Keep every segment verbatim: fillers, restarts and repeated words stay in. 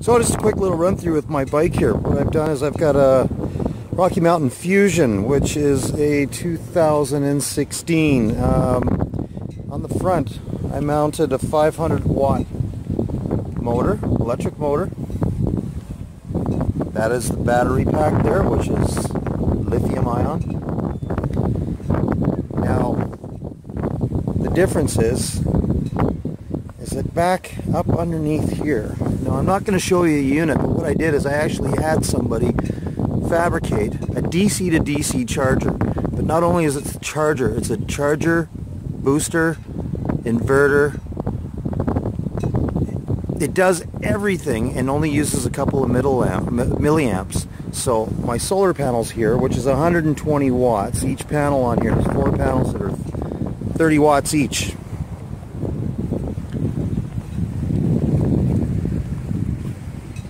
So just a quick little run through with my bike here. What I've done is I've got a Rocky Mountain Fusion, which is a two thousand sixteen. Um, on the front, I mounted a five hundred watt motor, electric motor. That is the battery pack there, which is lithium ion. Now, the difference is, is that back up underneath here, now I'm not going to show you a unit, but what I did is I actually had somebody fabricate a D C to D C charger. But not only is it a charger, it's a charger, booster, inverter. It does everything and only uses a couple of milliamps. So my solar panels here, which is one hundred twenty watts, each panel on here, there's four panels that are thirty watts each.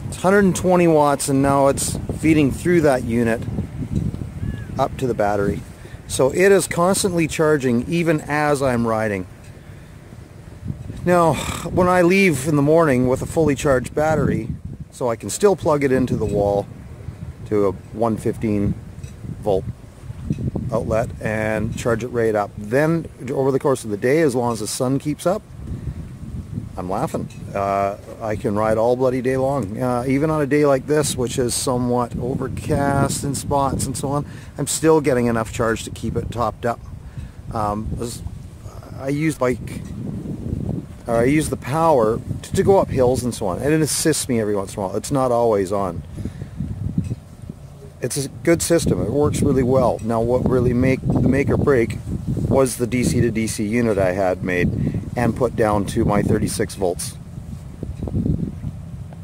It's one hundred twenty watts, and now it's feeding through that unit up to the battery. So it is constantly charging even as I'm riding. Now, when I leave in the morning with a fully charged battery, so I can still plug it into the wall to a one fifteen volt outlet and charge it right up. Then, over the course of the day, as long as the sun keeps up, I'm laughing. Uh, I can ride all bloody day long. Uh, even on a day like this, which is somewhat overcast in spots and so on, I'm still getting enough charge to keep it topped up. Um, I use bike... Uh, I use the power to, to go up hills and so on, and it assists me every once in a while. It's not always on. It's a good system. It works really well. Now, what really make the make or break was the D C to D C unit I had made and put down to my thirty-six volts.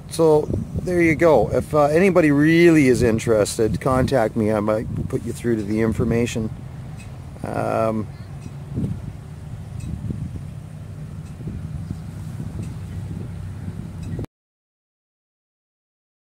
So there you go. If uh, anybody really is interested, contact me. I might put you through to the information. Um,